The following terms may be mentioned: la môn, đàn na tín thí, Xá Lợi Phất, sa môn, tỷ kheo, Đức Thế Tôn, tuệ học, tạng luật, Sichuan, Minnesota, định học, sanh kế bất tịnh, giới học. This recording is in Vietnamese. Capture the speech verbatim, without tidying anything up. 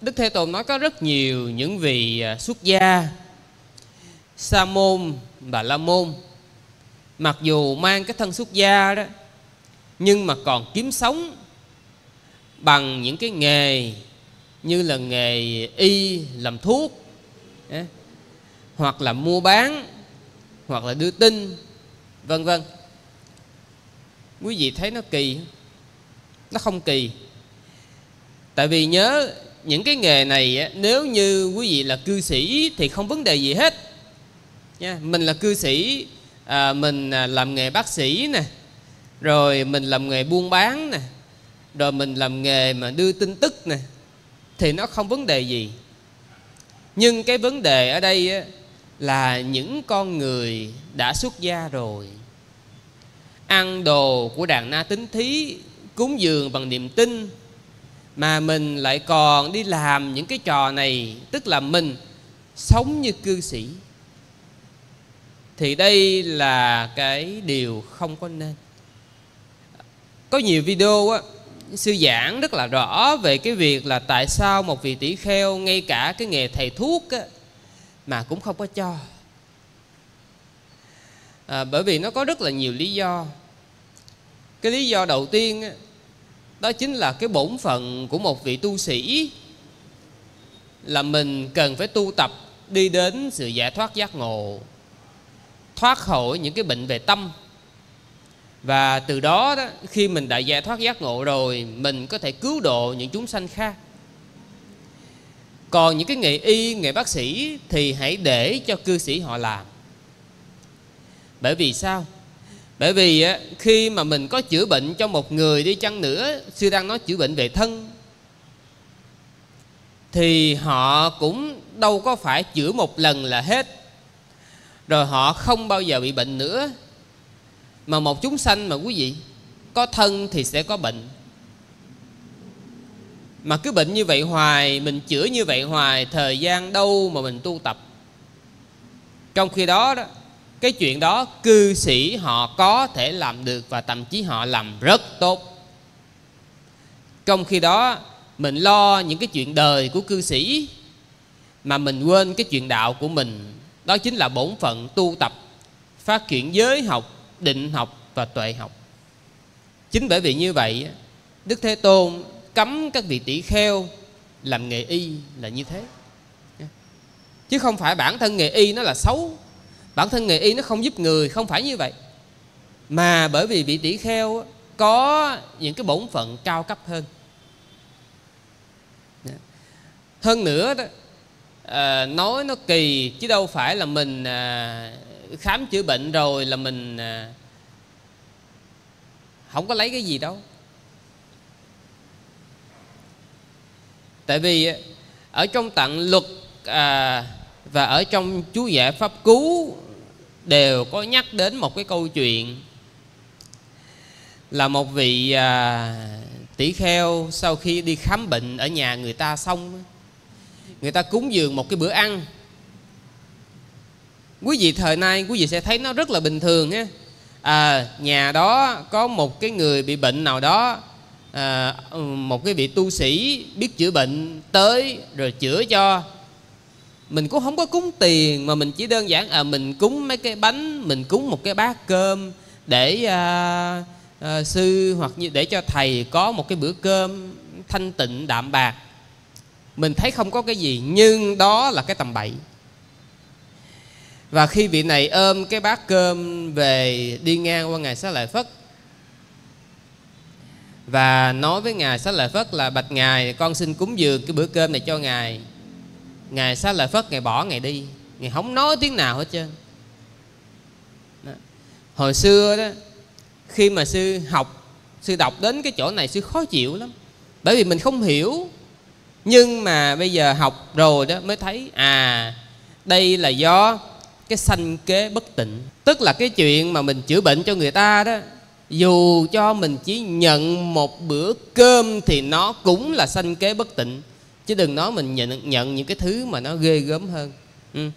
Đức Thế Tôn nói có rất nhiều những vị xuất gia, sa môn và la môn, mặc dù mang cái thân xuất gia đó, nhưng mà còn kiếm sống bằng những cái nghề như là nghề y, làm thuốc, hoặc là mua bán, hoặc là đưa tin, vân vân. Quý vị thấy nó kỳ không? Nó không kỳ. Tại vì nhớ những cái nghề này, nếu như quý vị là cư sĩ thì không vấn đề gì hết. Mình là cư sĩ, mình làm nghề bác sĩ nè, rồi mình làm nghề buôn bán nè, rồi mình làm nghề mà đưa tin tức nè, thì nó không vấn đề gì. Nhưng cái vấn đề ở đây là những con người đã xuất gia rồi, ăn đồ của đàn na tín thí, cúng dường bằng niềm tin, mà mình lại còn đi làm những cái trò này, tức là mình sống như cư sĩ, thì đây là cái điều không có nên. Có nhiều video á, sư giảng rất là rõ về cái việc là tại sao một vị tỷ kheo ngay cả cái nghề thầy thuốc á, mà cũng không có cho, à, bởi vì nó có rất là nhiều lý do. Cái lý do đầu tiên á, đó chính là cái bổn phận của một vị tu sĩ là mình cần phải tu tập đi đến sự giải thoát giác ngộ, thoát khỏi những cái bệnh về tâm. Và từ đó, đó khi mình đã giải thoát giác ngộ rồi, mình có thể cứu độ những chúng sanh khác. Còn những cái nghề y, nghề bác sĩ thì hãy để cho cư sĩ họ làm. Bởi vì sao? Bởi vì khi mà mình có chữa bệnh cho một người đi chăng nữa, sư đang nói chữa bệnh về thân, thì họ cũng đâu có phải chữa một lần là hết, rồi họ không bao giờ bị bệnh nữa. Mà một chúng sanh mà quý vị, có thân thì sẽ có bệnh, mà cứ bệnh như vậy hoài, mình chữa như vậy hoài, thời gian đâu mà mình tu tập. Trong khi đó đó, cái chuyện đó cư sĩ họ có thể làm được, và thậm chí họ làm rất tốt. Trong khi đó mình lo những cái chuyện đời của cư sĩ mà mình quên cái chuyện đạo của mình. Đó chính là bổn phận tu tập, phát triển giới học, định học và tuệ học. Chính bởi vì như vậy, Đức Thế Tôn cấm các vị tỷ kheo làm nghề y là như thế. Chứ không phải bản thân nghề y nó là xấu, bản thân nghề y nó không giúp người, không phải như vậy. Mà bởi vì vị tỷ kheo có những cái bổn phận cao cấp hơn. Hơn nữa đó, à, nói nó kỳ, chứ đâu phải là mình à, khám chữa bệnh rồi là mình à, không có lấy cái gì đâu. Tại vì ở trong tạng luật à, và ở trong chú giải pháp cứu đều có nhắc đến một cái câu chuyện là một vị à, tỷ kheo sau khi đi khám bệnh ở nhà người ta xong, người ta cúng dường một cái bữa ăn. Quý vị thời nay quý vị sẽ thấy nó rất là bình thường ha. À, nhà đó có một cái người bị bệnh nào đó, à, một cái vị tu sĩ biết chữa bệnh tới rồi chữa cho. Mình cũng không có cúng tiền, mà mình chỉ đơn giản à, mình cúng mấy cái bánh, mình cúng một cái bát cơm để à, à, sư hoặc như để cho thầy có một cái bữa cơm thanh tịnh đạm bạc. Mình thấy không có cái gì, nhưng đó là cái tầm bậy. Và khi vị này ôm cái bát cơm về, đi ngang qua ngài Xá Lợi Phất và nói với ngài Xá Lợi Phất là bạch ngài, con xin cúng dường cái bữa cơm này cho ngài. Ngài Xá Lợi Phất ngài bỏ ngài đi, ngài không nói tiếng nào hết trơn. Hồi xưa đó, khi mà sư học, sư đọc đến cái chỗ này sư khó chịu lắm, bởi vì mình không hiểu. Nhưng mà bây giờ học rồi đó mới thấy à, đây là do cái sanh kế bất tịnh. Tức là cái chuyện mà mình chữa bệnh cho người ta đó, dù cho mình chỉ nhận một bữa cơm thì nó cũng là sanh kế bất tịnh, chứ đừng nói mình nhận, nhận những cái thứ mà nó ghê gớm hơn. Ừ.